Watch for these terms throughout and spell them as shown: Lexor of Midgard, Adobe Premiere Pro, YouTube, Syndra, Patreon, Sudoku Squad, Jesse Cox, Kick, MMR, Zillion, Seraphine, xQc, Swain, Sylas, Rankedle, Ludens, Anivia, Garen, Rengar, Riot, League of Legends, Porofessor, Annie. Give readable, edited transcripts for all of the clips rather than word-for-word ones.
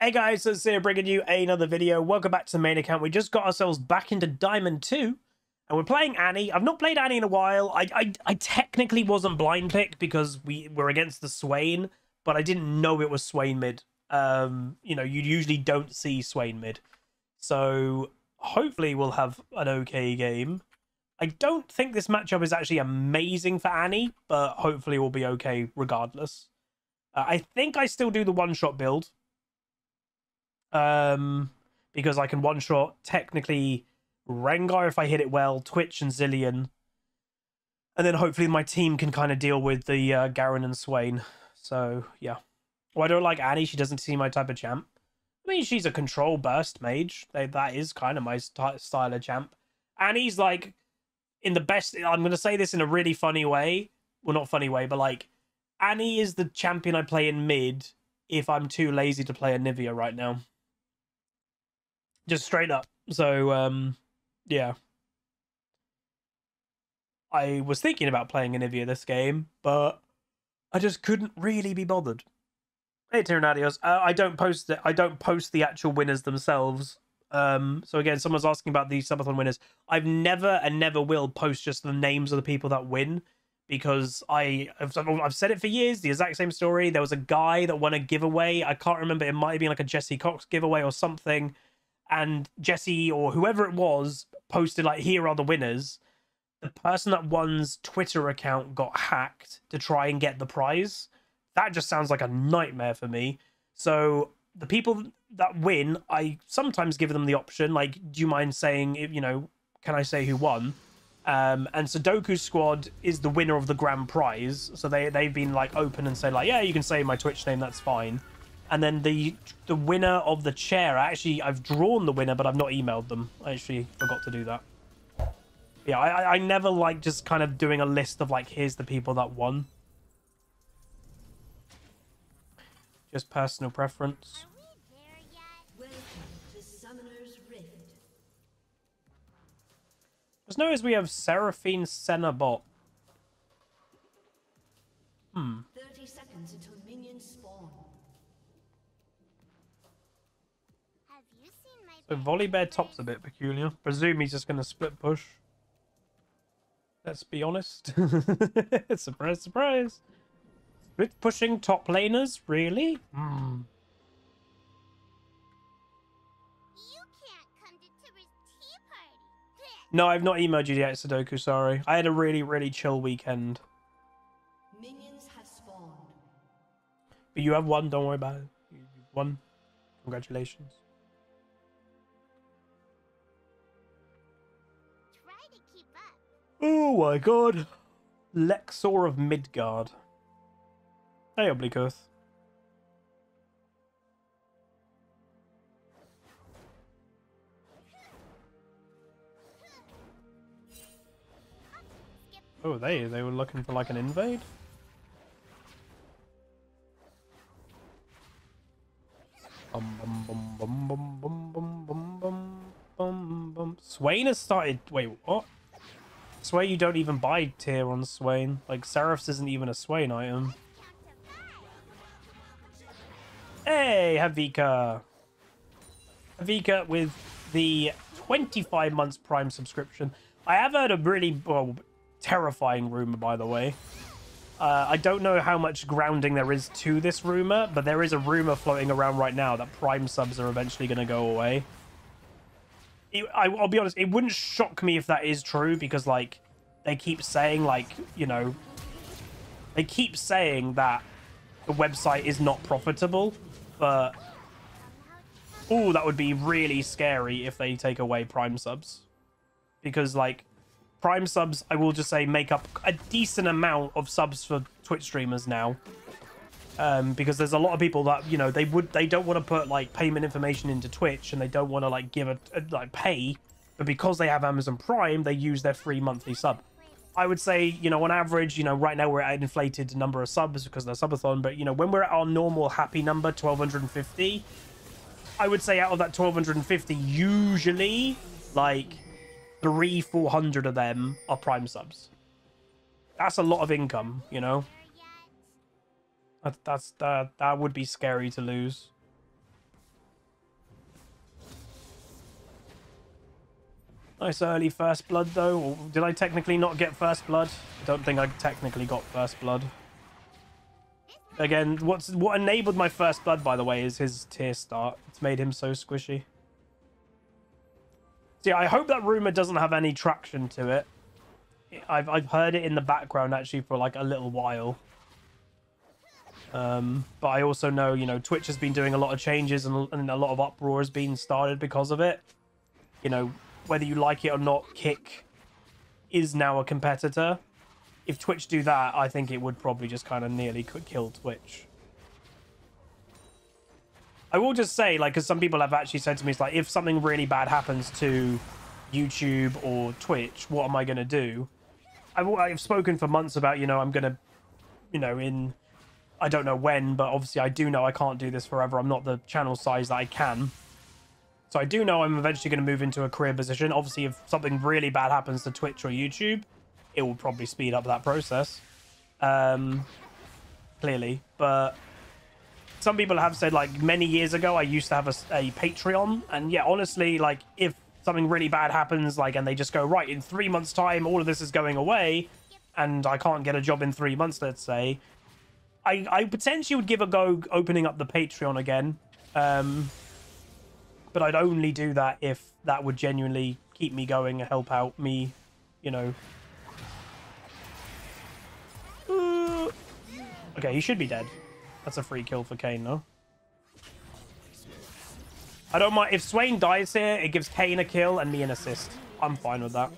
Hey guys, so Seraphine bringing you another video. Welcome back to the main account. We just got ourselves back into Diamond 2, and we're playing Annie. I've not played Annie in a while. I technically wasn't blind picked because we were against the Swain, but I didn't know it was Swain mid. You know, you usually don't see Swain mid. So hopefully we'll have an okay game. I don't think this matchup is actually amazing for Annie, but hopefully we'll be okay regardless. I think I still do the one-shot build. Because I can one-shot technically Rengar if I hit it well, Twitch and Zillion. And then hopefully my team can kind of deal with the Garen and Swain. So, yeah. Well, I don't like Annie. She doesn't seem my type of champ. I mean, she's a control burst mage. That is kind of my style of champ. Annie's like, in the best... I'm going to say this in a really funny way. Well, not funny way, but like, Annie is the champion I play in mid if I'm too lazy to play Anivia right now. Just straight up. So, yeah. I was thinking about playing Anivia this game, but I just couldn't really be bothered. Hey, Tyrannadios. I don't post the actual winners themselves. So again, someone's asking about the subathon winners. I've never and never will post just the names of the people that win, because I've said it for years, the exact same story. There was a guy that won a giveaway. I can't remember. It might have been like a Jesse Cox giveaway or something. And Jesse or whoever it was posted like, here are the winners. The person that won's Twitter account got hacked to try and get the prize. That just sounds like a nightmare for me. So the people that win, I sometimes give them the option. Like, do you mind saying, you know, can I say who won? And Sudoku Squad is the winner of the grand prize. So they've been like open and say like, yeah, you can say my Twitch name, that's fine. And then the winner of the chair, actually, I've drawn the winner, but I've not emailed them. I actually forgot to do that. Yeah, I never like just kind of doing a list of like, here's the people that won. Just personal preference. Just notice we have Seraphine Senna bot. Hmm. 30 seconds until minions spawn. Have you seen my... So Volibear top's a bit peculiar. Presume he's just going to split push. Let's be honest. Surprise, surprise. Split pushing top laners? Really? Hmm. No, I've not emailed you yet, Sudoku, sorry. I had a really, really chill weekend. Minions have spawned. But you have one, don't worry about it. You've won. Congratulations. Try to keep up. Oh my god. Lexor of Midgard. Hey, Obliquus. Oh, they were looking for like an invade? Swain has started... Wait, what? Swain, you don't even buy tier on Swain. Like, Seraph's isn't even a Swain item. Hey, Havika! Havika with the 25 months Prime subscription. I have heard a really... Well, terrifying rumor, by the way. I don't know how much grounding there is to this rumor, but there is a rumor floating around right now that Prime subs are eventually going to go away. I'll be honest, it wouldn't shock me if that is true, because like they keep saying, like, you know, they keep saying that the website is not profitable, but oh, that would be really scary if they take away Prime subs, because like Prime subs, I will just say, make up a decent amount of subs for Twitch streamers now. Because there's a lot of people that, you know, they don't want to put, like, payment information into Twitch, and they don't want to, like, give a like, pay. But because they have Amazon Prime, they use their free monthly sub. I would say, you know, on average, you know, right now we're at an inflated number of subs because of the subathon. But, you know, when we're at our normal happy number, 1,250, I would say out of that 1,250, usually, like... 300-400 of them are Prime subs. That's a lot of income, you know. That would be scary to lose. Nice early first blood, though. Or did I technically not get first blood? I don't think I technically got first blood. Again, what enabled my first blood, by the way, is his tier start. It's made him so squishy. See, I hope that rumor doesn't have any traction to it. I've heard it in the background, actually, for like a little while. But I also know, you know, Twitch has been doing a lot of changes and a lot of uproar has been started because of it. You know, whether you like it or not, Kick is now a competitor. If Twitch do that, I think it would probably just kind of nearly kill Twitch. I will just say, like, because some people have actually said to me, it's like, if something really bad happens to YouTube or Twitch, what am I going to do? I've spoken for months about, you know, I'm going to, you know, in... I don't know when, but obviously I do know I can't do this forever. I'm not the channel size that I can. So I do know I'm eventually going to move into a career position. Obviously, if something really bad happens to Twitch or YouTube, it will probably speed up that process, clearly. But some people have said, like, many years ago, I used to have a Patreon. And yeah, honestly, like, if something really bad happens, like, and they just go, right, in 3 months' time, all of this is going away, and I can't get a job in 3 months, let's say, I potentially would give a go opening up the Patreon again. But I'd only do that if that would genuinely keep me going and help out me, you know. Okay, he should be dead. That's a free kill for Kane, though. I don't mind. If Swain dies here, it gives Kane a kill and me an assist. I'm fine with that.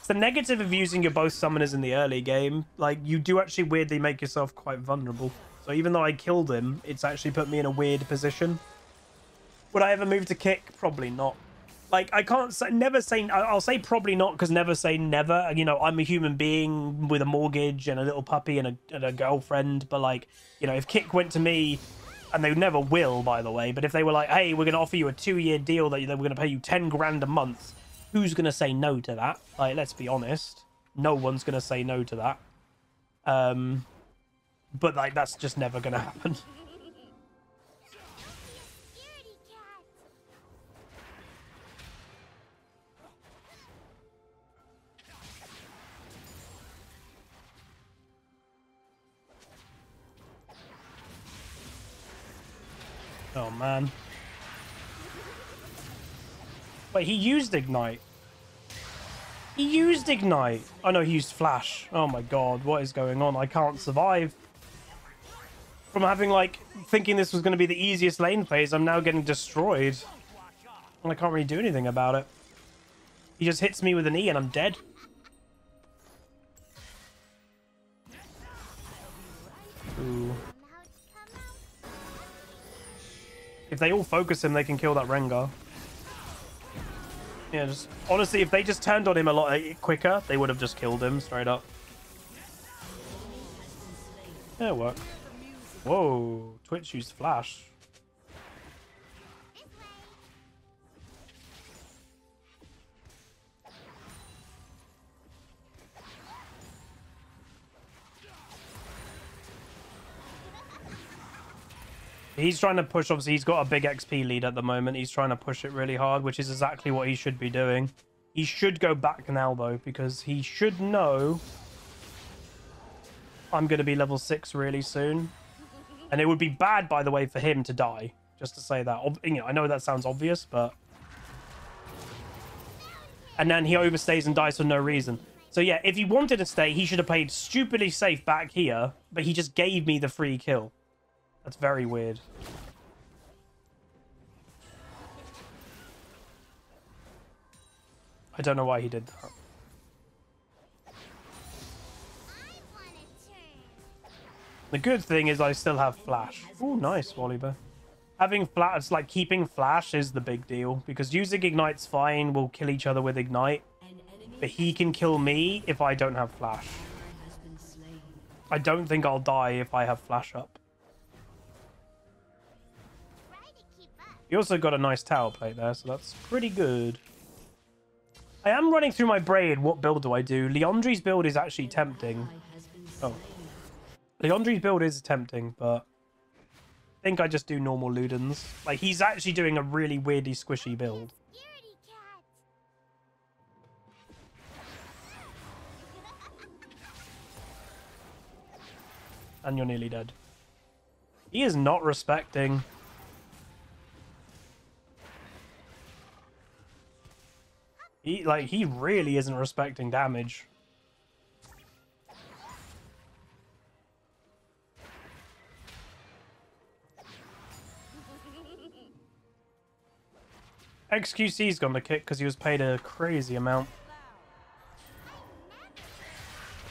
It's the negative of using your both summoners in the early game. Like, you do actually weirdly make yourself quite vulnerable. So even though I killed him, it's actually put me in a weird position. Would I ever move to Kick? Probably not. Like, I can't say, never say, I'll say probably not because never say never. You know, I'm a human being with a mortgage and a little puppy and a girlfriend. But like, you know, if Kick went to me, and they never will, by the way, but if they were like, hey, we're going to offer you a 2-year deal that we're going to pay you 10 grand a month. Who's going to say no to that? Like, let's be honest. No one's going to say no to that. But, like, that's just never going to happen. Oh, man. Wait, he used Ignite. He used Ignite. Oh, no, he used Flash. Oh, my God. What is going on? I can't survive. From having, like, thinking this was going to be the easiest lane phase, I'm now getting destroyed. And I can't really do anything about it. He just hits me with an E and I'm dead. Ooh. If they all focus him, they can kill that Rengar. Yeah, just honestly, if they just turned on him a lot quicker, they would have just killed him straight up. Yeah, it worked. Whoa, Twitch used Flash. He's trying to push, obviously, he's got a big XP lead at the moment. He's trying to push it really hard, which is exactly what he should be doing. He should go back now, though, because he should know I'm going to be level 6 really soon. And it would be bad, by the way, for him to die, just to say that. You know, I know that sounds obvious, but... And then he overstays and dies for no reason. So, yeah, if he wanted to stay, he should have played stupidly safe back here, but he just gave me the free kill. That's very weird. I don't know why he did that. The good thing is I still have Flash. Oh, nice, Volibear. Having Flash, it's like keeping Flash is the big deal. Because using Ignite's fine, we'll kill each other with Ignite. But he can kill me if I don't have Flash. I don't think I'll die if I have Flash up. He also got a nice tower plate there, so that's pretty good. I am running through my brain. What build do I do? Leandri's build is actually tempting. Oh. Leandri's build is tempting, but I think I just do normal Ludens. Like, he's actually doing a really weirdly squishy build. and you're nearly dead. He is not respecting. He really isn't respecting damage. XQC's gone to Kick because he was paid a crazy amount.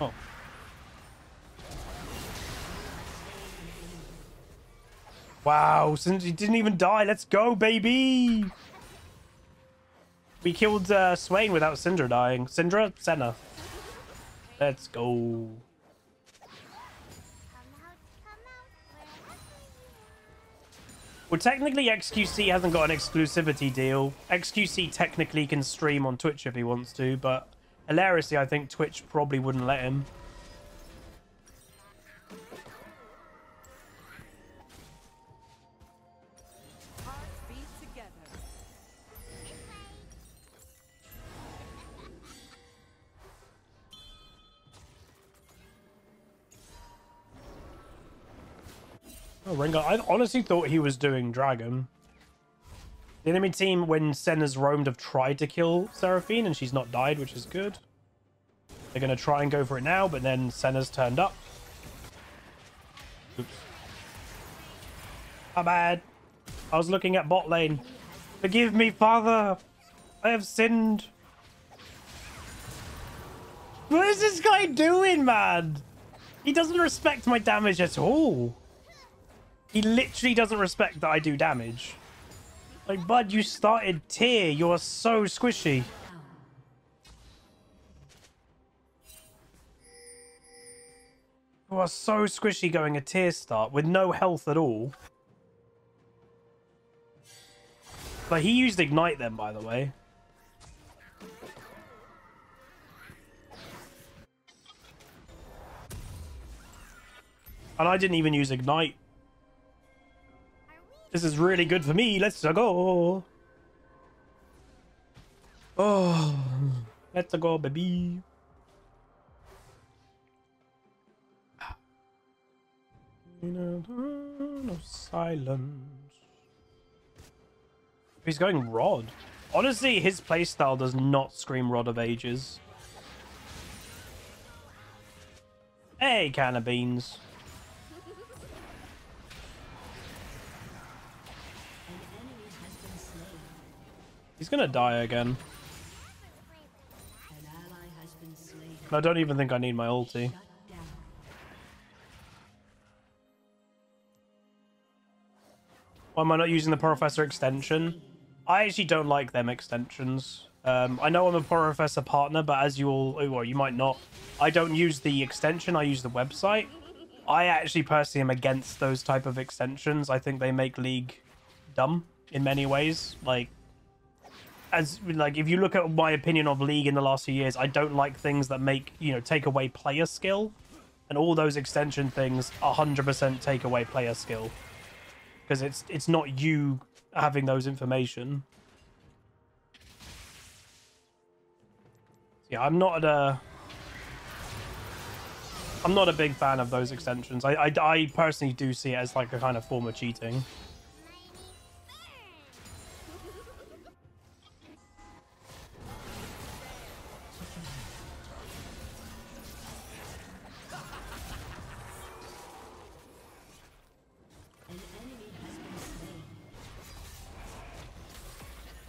Oh. Wow, since he didn't even die, let's go, baby! We killed Swain without Syndra dying. Syndra? Senna. Let's go. Well, technically, xQc hasn't got an exclusivity deal. xQc technically can stream on Twitch if he wants to, but hilariously, I think Twitch probably wouldn't let him. Oh, Rengar. I honestly thought he was doing Dragon. The enemy team, when Senna's roamed, have tried to kill Seraphine, and she's not died, which is good. They're going to try and go for it now, but then Senna's turned up. Oops. My bad. I was looking at bot lane. Forgive me, Father. I have sinned. What is this guy doing, man? He doesn't respect my damage at all. He literally doesn't respect that I do damage. Like, bud, you started tier. You're so squishy. You are so squishy going a tier start with no health at all. But he used Ignite then, by the way. And I didn't even use Ignite. This is really good for me. Let's go. Oh, let's go, baby. No silence. He's going Rod. Honestly, his playstyle does not scream Rod of Ages. Hey, can of beans. He's gonna die again. I don't even think I need my ulti. Why am I not using the Porofessor extension? I actually don't like them extensions. I know I'm a Porofessor partner, but as you all, well, you might not. I don't use the extension. I use the website. I actually personally am against those type of extensions. I think they make League dumb in many ways. Like, if you look at my opinion of League in the last few years, I don't like things that make, you know, take away player skill. And all those extension things 100% take away player skill. Because it's not you having those information. Yeah, I'm not a big fan of those extensions. I personally do see it as like a kind of form of cheating.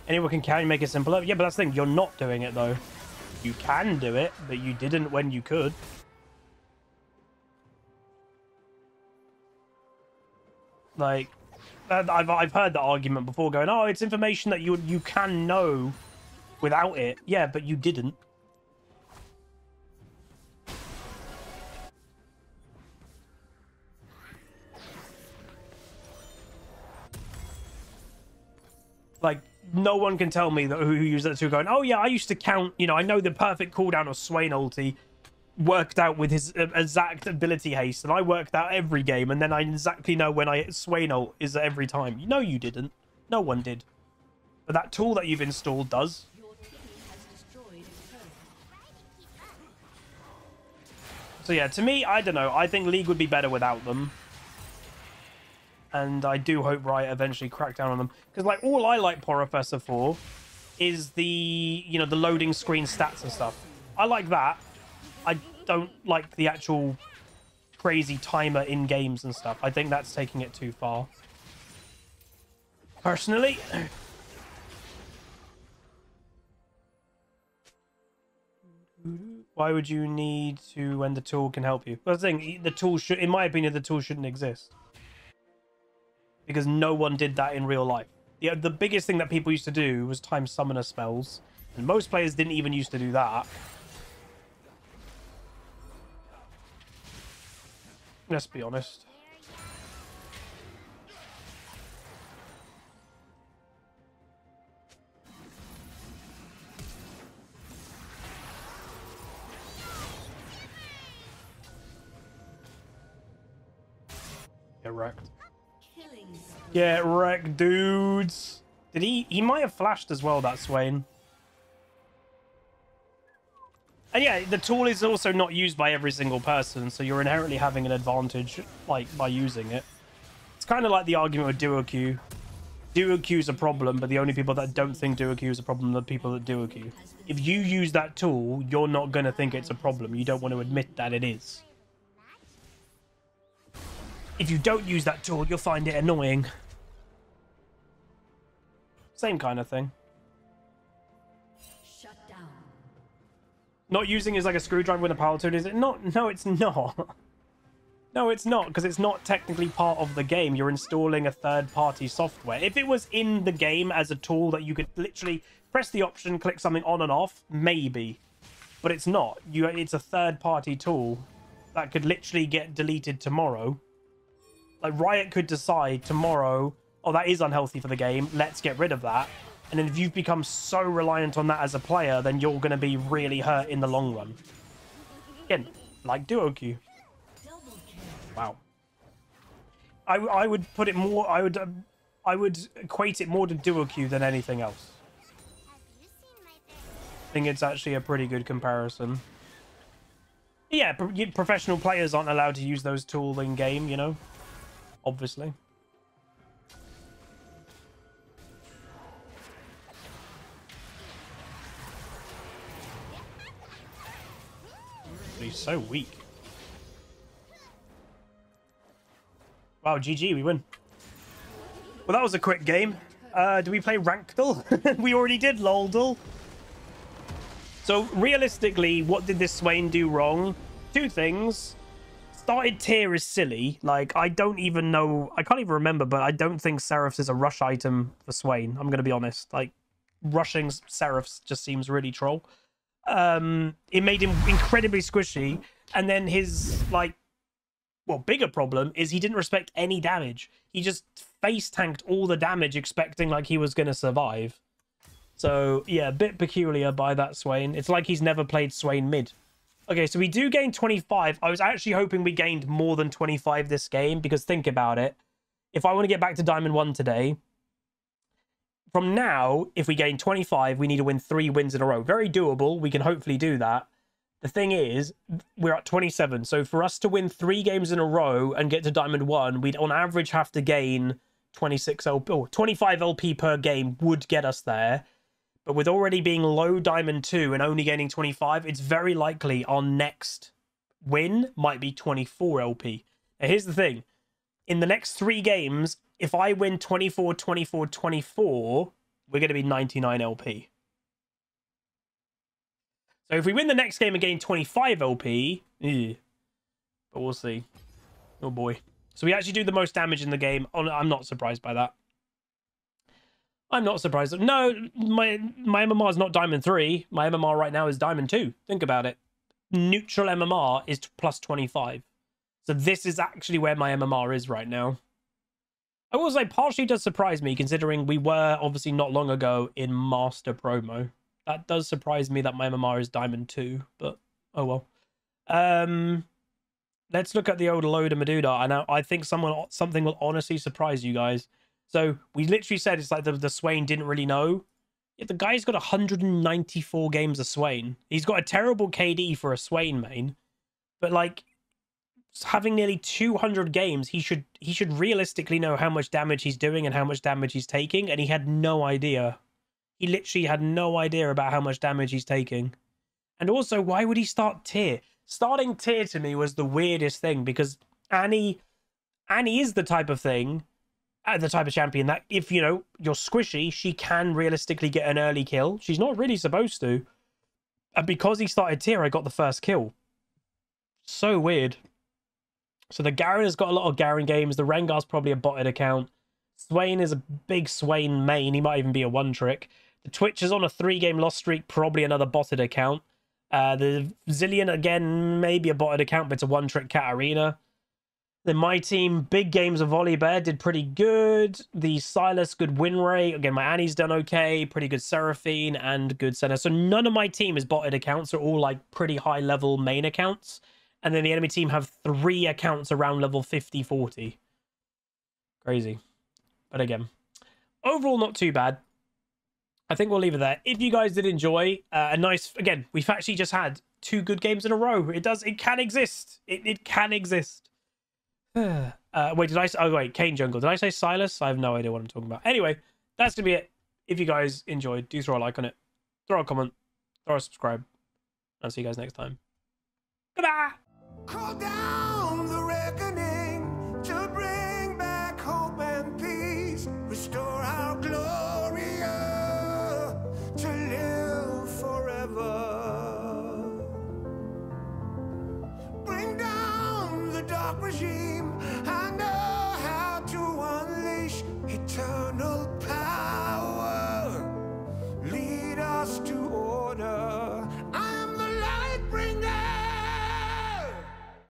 Anyone can make it simpler. Yeah, but that's the thing. You're not doing it, though. You can do it, but you didn't when you could. Like, I've heard that argument before going, oh, it's information that you can know without it. Yeah, but you didn't. Like, no one can tell me that who used that to going, oh yeah, I used to count, you know, I know the perfect cooldown of Swain ulti worked out with his exact ability haste, and I worked out every game, and then I exactly know when I Swain ult is every time. No, you didn't. No one did. But that tool that you've installed does. So yeah, to me, I don't know. I think League would be better without them. And I do hope Riot eventually crack down on them. Because like, all I like Porofessor for is the, you know, the loading screen stats and stuff. I like that. I don't like the actual crazy timer in games and stuff. I think that's taking it too far, personally. Why would you need to when the tool can help you? Well, the thing, the tool should, in my opinion, the tool shouldn't exist. Because no one did that in real life. The biggest thing that people used to do was time summoner spells. And most players didn't even used to do that. Let's be honest. Get wrecked. Get wrecked, dudes. Did he might have flashed as well, that Swain. And yeah, the tool is also not used by every single person, so you're inherently having an advantage, like, by using it. It's kind of like the argument with duo queue. Duo queue is a problem, but the only people that don't think duo queue is a problem are the people that duo queue. If you use that tool, you're not going to think it's a problem. You don't want to admit that it is. If you don't use that tool, you'll find it annoying. Same kind of thing. Shut down. Not using is like a screwdriver with a power tool, is it? Not, no, it's not. No, it's not, because it's not technically part of the game. You're installing a third-party software. If it was in the game as a tool that you could literally press the option, click something on and off, maybe. But it's not. It's a third-party tool that could literally get deleted tomorrow. Like, Riot could decide tomorrow, oh, that is unhealthy for the game, let's get rid of that. And then if you've become so reliant on that as a player, then you're going to be really hurt in the long run. Again, like duo queue. Wow. I would put it more, I would equate it more to duo queue than anything else. I think it's actually a pretty good comparison. Yeah, professional players aren't allowed to use those tools in game, you know? Obviously. He's so weak. Wow, GG, we win. Well, that was a quick game. Do we play Rankedle? We already did loldle. So realistically, what did this Swain do wrong? Two things. Started tier is silly. Like, I don't even know. I can't even remember, but I don't think Seraphs is a rush item for Swain. I'm going to be honest. Like, rushing Seraphs just seems really troll. It made him incredibly squishy. And then his, like, well, bigger problem is he didn't respect any damage. He just face tanked all the damage expecting, like, he was going to survive. So, yeah, a bit peculiar by that Swain. It's like he's never played Swain mid. Okay, so we do gain 25. I was actually hoping we gained more than 25 this game, because think about it. If I want to get back to Diamond 1 today, from now, if we gain 25, we need to win 3 wins in a row. Very doable. We can hopefully do that. The thing is, we're at 27. So for us to win 3 games in a row and get to Diamond 1, we'd on average have to gain 26 LP, or 25 LP per game would get us there. But with already being low Diamond 2 and only gaining 25, it's very likely our next win might be 24 LP. Now, here's the thing. In the next 3 games, if I win 24, 24, 24, we're going to be 99 LP. So if we win the next game and gain 25 LP, but we'll see. Oh, boy. So we actually do the most damage in the game. I'm not surprised by that. I'm not surprised. No, my MMR is not Diamond 3. My MMR right now is Diamond 2. Think about it. Neutral MMR is plus 25. So this is actually where my MMR is right now. I will say, partially does surprise me, considering we were obviously not long ago in Master Promo. That does surprise me that my MMR is Diamond 2, but oh well. Let's look at the old load of Meduda. And I think something will honestly surprise you guys. So we literally said it's like the Swain didn't really know. Yet the guy's got 194 games of Swain. He's got a terrible KD for a Swain main. But like, having nearly 200 games, he should realistically know how much damage he's doing and how much damage he's taking, and he had no idea. He literally had no idea about how much damage he's taking. And also, why would he start tier? Starting tier to me was the weirdest thing, because Annie is the type of thing, the type of champion that, if you know you're squishy, she can realistically get an early kill. She's not really supposed to. And because he started tier, I got the first kill. So weird. So the Garen has got a lot of Garen games. The Rengar's probably a botted account. Swain is a big Swain main. He might even be a one trick. The Twitch is on a 3-game loss streak, probably another botted account. The Zillion, again, maybe a botted account, but it's a one trick Katarina. Then my team, big games of Volibear, did pretty good. The Sylas, good win rate. Again, my Annie's done okay. Pretty good Seraphine and good Senna. So none of my team is botted accounts. They're all like pretty high level main accounts. And then the enemy team have 3 accounts around level 50, 40. Crazy. But again, overall, not too bad. I think we'll leave it there. If you guys did enjoy a nice... Again, we've actually just had 2 good games in a row. It does... It can exist. It can exist. Wait, did I... Oh, wait. Kane Jungle. Did I say Sylas? I have no idea what I'm talking about. Anyway, that's going to be it. If you guys enjoyed, do throw a like on it. Throw a comment. Throw a subscribe. I'll see you guys next time. Goodbye! Call down the reckoning to bring back hope and peace. Restore our glory to live forever. Bring down the dark regime. I know how to unleash eternal peace.